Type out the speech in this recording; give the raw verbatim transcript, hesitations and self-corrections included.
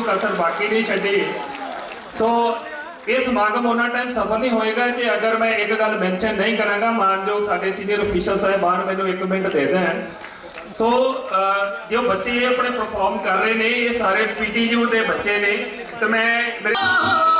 कोई कसर बाकी नहीं छी। सो ये समागम उन्ना टाइम सफल नहीं होएगा जे अगर मैं एक गल मैंशन नहीं करांगा। मानजोग साडे सीनियर ऑफिशियल साहिबान मैनू एक मिनट दे दें। सो जो बच्चे अपने परफॉर्म कर रहे हैं ये सारे पीटी यू के बच्चे ने। तो मैं